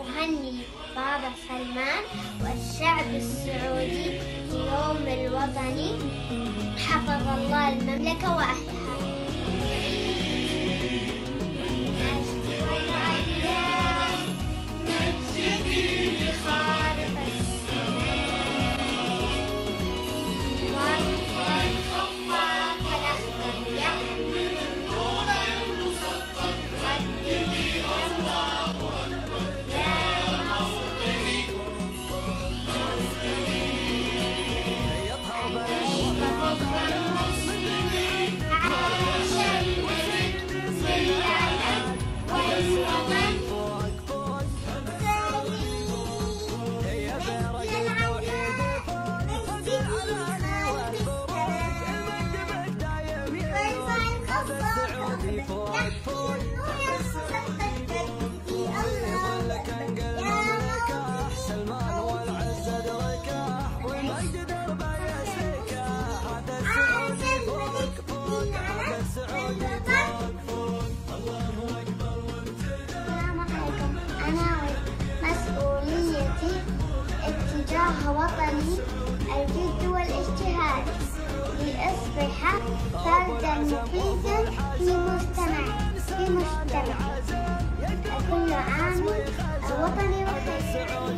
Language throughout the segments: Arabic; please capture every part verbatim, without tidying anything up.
أهني بابا سلمان والشعب السعودي بيوم الوطني، حفظ الله المملكة وأهلها. وطني الجد والاجتهاد لأصبح فردا مفيدا في مجتمع في مجتمع كل عام وطني وخير.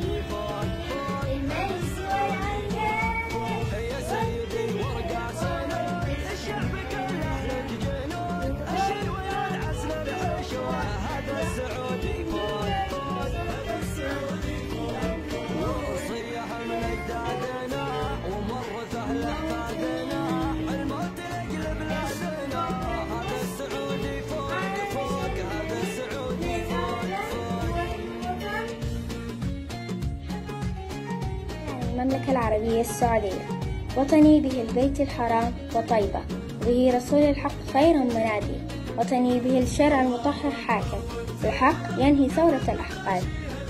المملكة العربية السعودية وطني به البيت الحرام وطيبة، وبه رسول الحق خير منادي، وطني به الشرع المطهر حاكم، بالحق ينهي ثورة الأحقاد،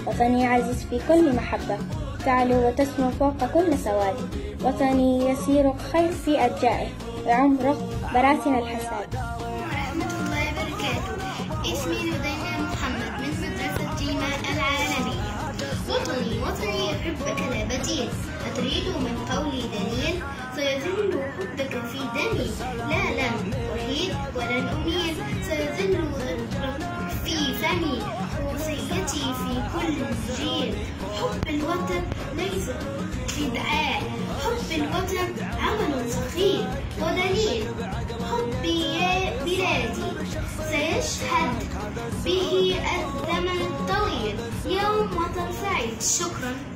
وطني عزيز في كل محبة، تعلو وتسمو فوق كل سواد، وطني يسير خير في أرجائه، ويعم رق براسنا الحساد. ورحمة الله وبركاته. اسمي لدينا محمد من مدرسة جيمان العالمية. وطني وطني أحبك لا بديل، أتريد من قولي دليل؟ سيظل حبك في دمي، لا لم أحيد ولن أميل، سيظل غدرك في فمي، وصيتي في كل جيل. حب الوطن ليس خدعاء، حب الوطن عمل صخير ودليل، حبي يا بلادي سيشهد به الزمن الطويل، يوم وطن سعيد. شكرا.